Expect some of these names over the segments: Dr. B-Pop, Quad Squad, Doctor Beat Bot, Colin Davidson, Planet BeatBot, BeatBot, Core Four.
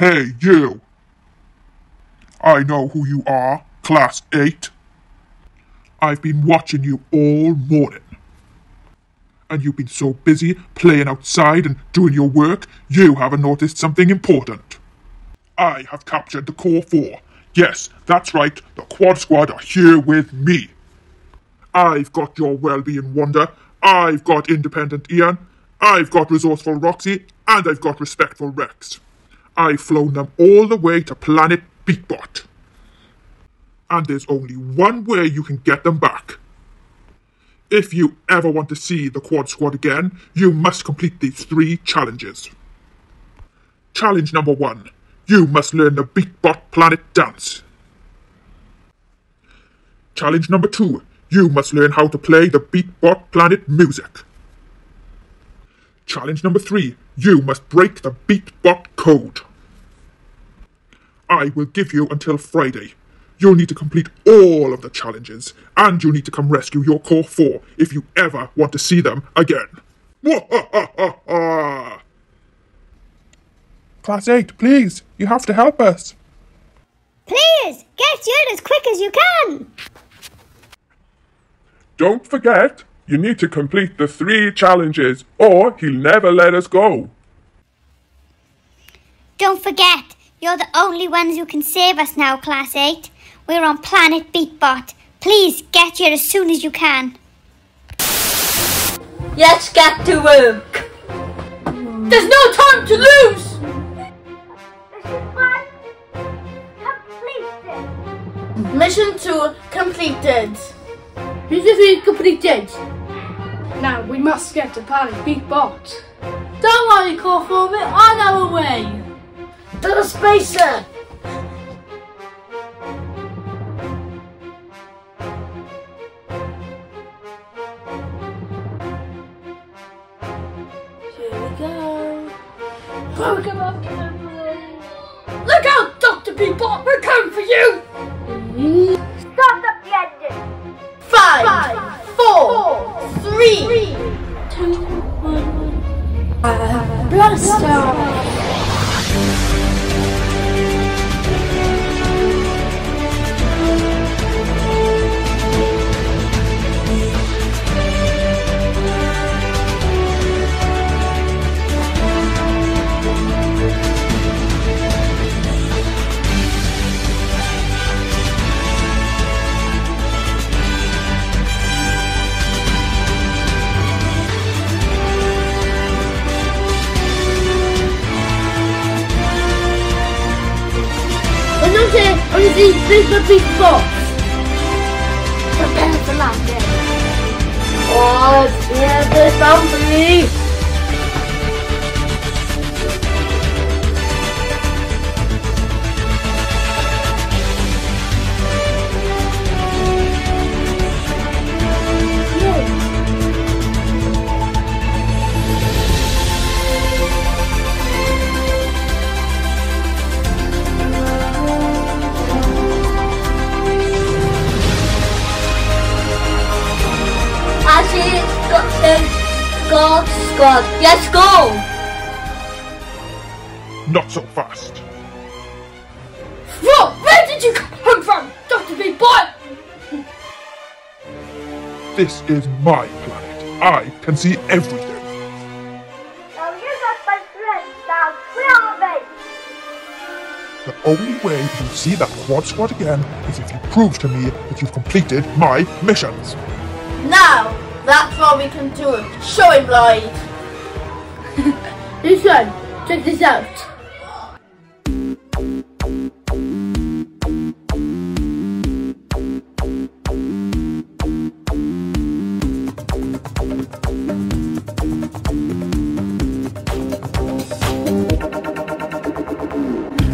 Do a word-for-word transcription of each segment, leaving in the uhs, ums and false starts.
Hey, you! I know who you are, Class eight. I've been watching you all morning. And you've been so busy playing outside and doing your work, you haven't noticed something important. I have captured the Core Four. Yes, that's right, the Quad Squad are here with me. I've got your well-being Wonder, I've got Independent Ian, I've got Resourceful Roxy, and I've got Respectful Rex. I've flown them all the way to Planet BeatBot. And there's only one way you can get them back. If you ever want to see the Quad Squad again, you must complete these three challenges. Challenge number one. You must learn the BeatBot Planet Dance. Challenge number two. You must learn how to play the BeatBot Planet Music. Challenge number three. You must break the BeatBot code. I will give you until Friday. You'll need to complete all of the challenges, and you'll need to come rescue your Core Four if you ever want to see them again. Class eight, please, you have to help us. Please, get here as quick as you can. Don't forget, you need to complete the three challenges, or he'll never let us go. Don't forget, you're the only ones who can save us now, Class eight. We're on Planet BeatBot. Please get here as soon as you can. Let's get to work. There's no time to lose. Mission one completed. Mission two completed. Mission three completed. Now we must get to Planet BeatBot. Don't worry, Core Four, we're on our way. To the spacer. Look out, Doctor B-Pop, we're coming for you! Start up the engine! Five, Five four, four, three, three two, one, uh, blast off! Please, please, please, stop! Prepare for landing. Oh, yeah, there's somebody! God, God, let's go! Not so fast. Whoa, where did you come from, Doctor B-Bot? This is my planet. I can see everything. Now you got my friend, now clear me! The only way you see that Quad Squad again is if you prove to me that you've completed my missions. Now! That's what we can do. Show him, Lloyd. This one. Check this out.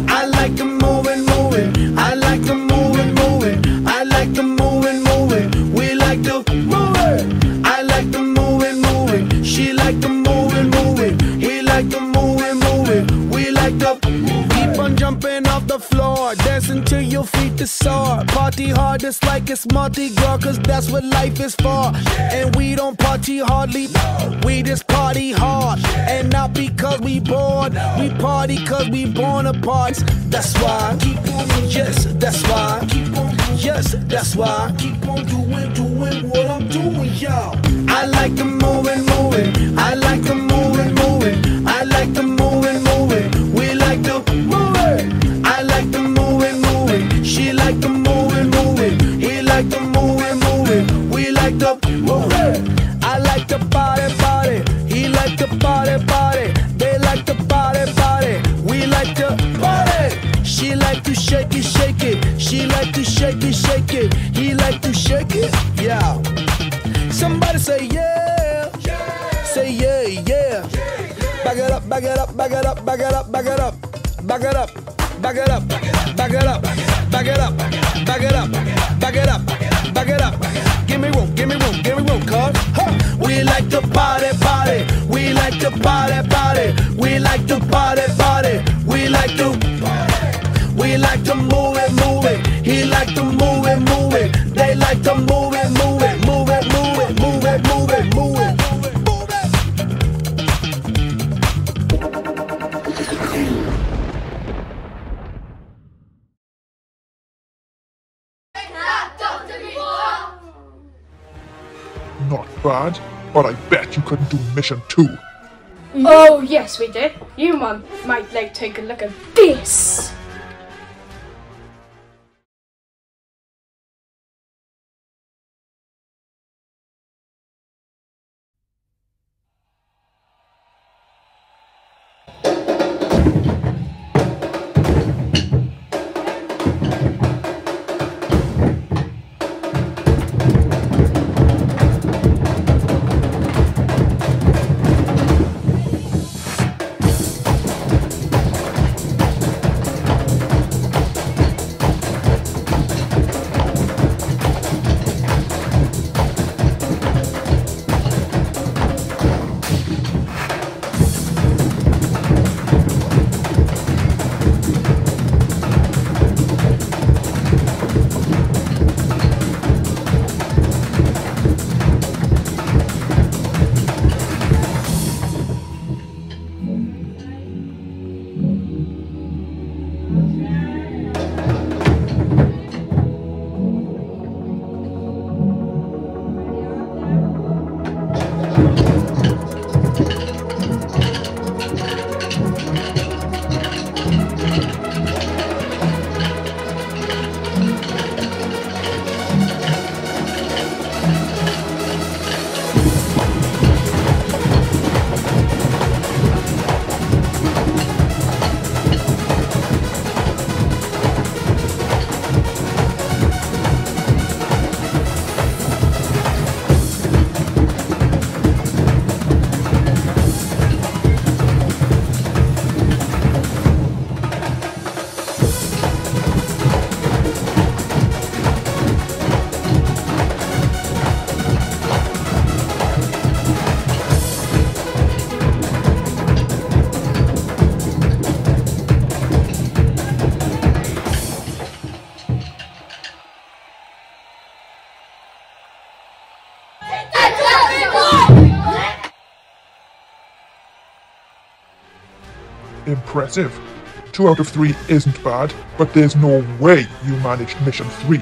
I like them moving, moving. I like them moving, moving. I like them moving, moving. We like the moving. Dancing till your feet are sore. Party hard, it's like it's Mardi Gras, cause that's what life is for. And we don't party hardly, we just party hard. And not because cause we bored. We party cause we Bonapartes. That's why I keep on doing, yes, that's why I keep on doing, yes, that's why I keep on doing, doing what I'm doing, y'all. I like the moving, moving. I like the moving, moving. I like the moving, moving. We like the moving. I like the moving, moving. She like the moving, moving. He like the moving, moving. We like the moving. I like the body, body. He like the body, body. They like the body, body. We like the body. She like to shake it, shake it. She like to shake it, shake it. He like to shake it, yeah. Somebody say yeah, yeah. Say yeah, yeah, yeah, yeah. Back it up, back it up, back it up, back it up, back it up, back it up, back it up, back it up, back it up, back it up, back it up, back it up. Give me room, give me room, give me room, cuz. We like the party, party. We like the party, party. We like the party, party. We like the party. We like to move it, move it. He like to move it, move it. They like to move it, move it, move it, move it, move it, move it, move it, move it. Not Doctor B-Pop. Not bad. But I bet you couldn't do mission two. Oh, yes we did. You, Mum, might like take a look at this. Impressive. Two out of three isn't bad, but there's no way you managed mission three.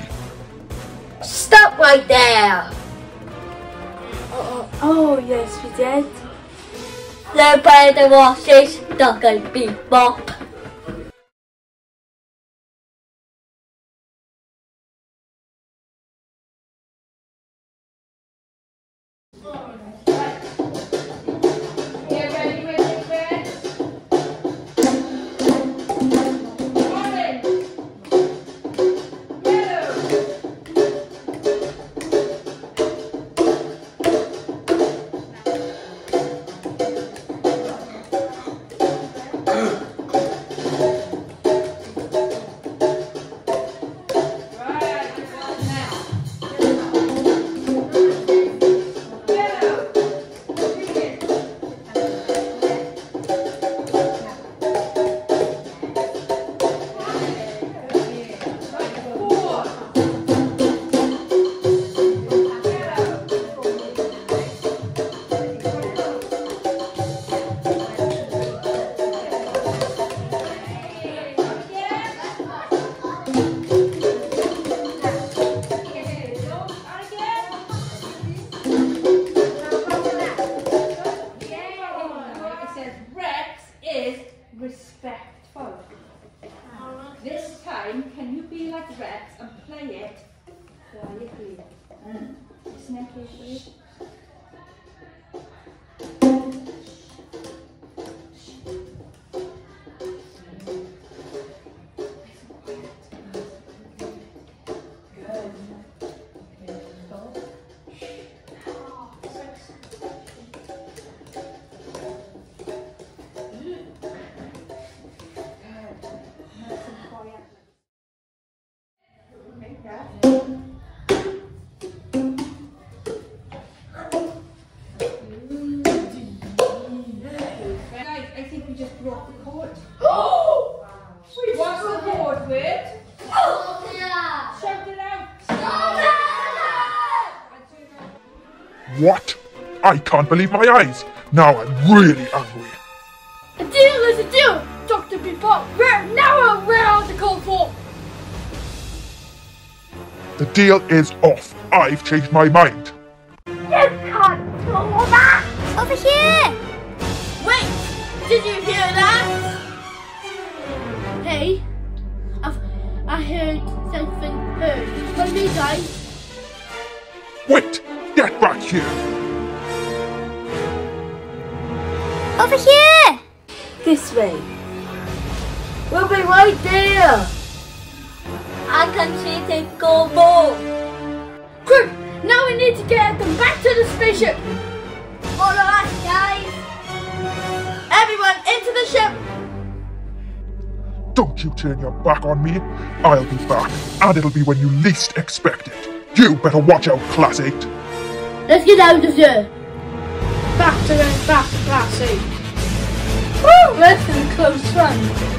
Stop right there! Oh, oh yes, we did. Now by the watches, Doctor B-Pop. Cool. dropped the cord. Oh! She dropped the cord, mate. Oh! Yeah. Shout it out. Yeah. What? I can't believe my eyes. Now I'm really angry. A deal is a deal, Doctor B-Pop. Where now? Where are the Core Four? The deal is off. I've changed my mind. You can't pull that! Over here! Wait! Did you hear that? Hey, I've, I heard something heard. Let me die. Wait! Get back here! Over here! This way. We'll be right there! I can see the Core Four. Quick! Now we need to get them back to the spaceship. All right, guys. Everyone into the ship. Don't you turn your back on me. I'll be back, and it'll be when you least expect it. You better watch out, Class Eight. Let's get out of here. Back to the back, to Class Eight. Woo! That's a close run.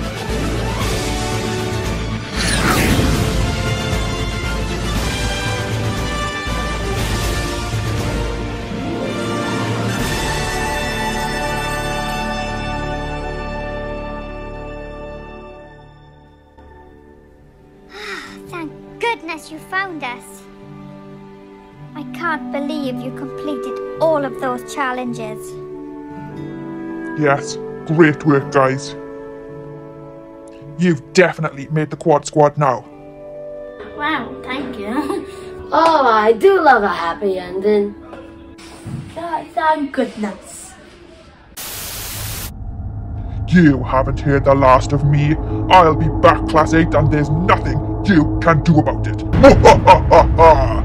You found us. I can't believe you completed all of those challenges. Yes, great work, guys. You've definitely made the Quad Squad now. Wow, thank you. Oh, I do love a happy ending. Thank goodness. You haven't heard the last of me. I'll be back, Class Eight, and there's nothing you can do about it.